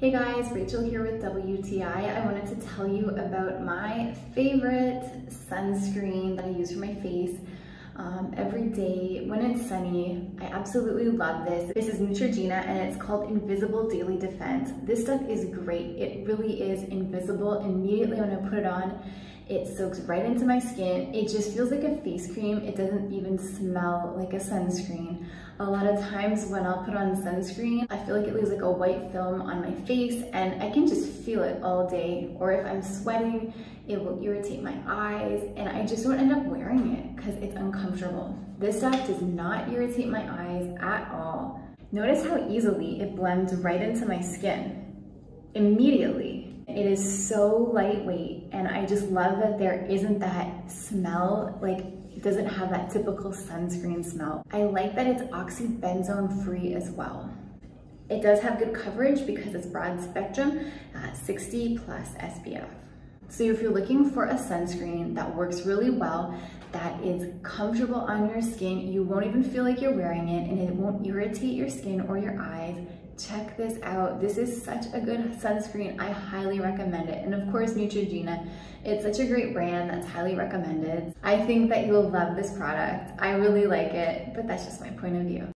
Hey guys, Rachel here with WTI. I wanted to tell you about my favorite sunscreen that I use for my face every day when it's sunny. I absolutely love this. This is Neutrogena and it's called Invisible Daily Defense. This stuff is great. It really is invisible. Immediately when I put it on, it soaks right into my skin. It just feels like a face cream. It doesn't even smell like a sunscreen. A lot of times when I'll put on sunscreen, I feel like it leaves like a white film on my face and I can just feel it all day. Or if I'm sweating, it will irritate my eyes and I just won't end up wearing it because it's uncomfortable. This stuff does not irritate my eyes at all. Notice how easily it blends right into my skin. Immediately. It is so lightweight and I just love that there isn't that smell, like it doesn't have that typical sunscreen smell. I like that it's oxybenzone free as well. It does have good coverage because it's broad spectrum, 60 plus SPF. So if you're looking for a sunscreen that works really well, that is comfortable on your skin, you won't even feel like you're wearing it and it won't irritate your skin or your eyes, check this out. This is such a good sunscreen. I highly recommend it. And of course, Neutrogena. It's such a great brand that's highly recommended. I think that you'll love this product. I really like it, but that's just my point of view.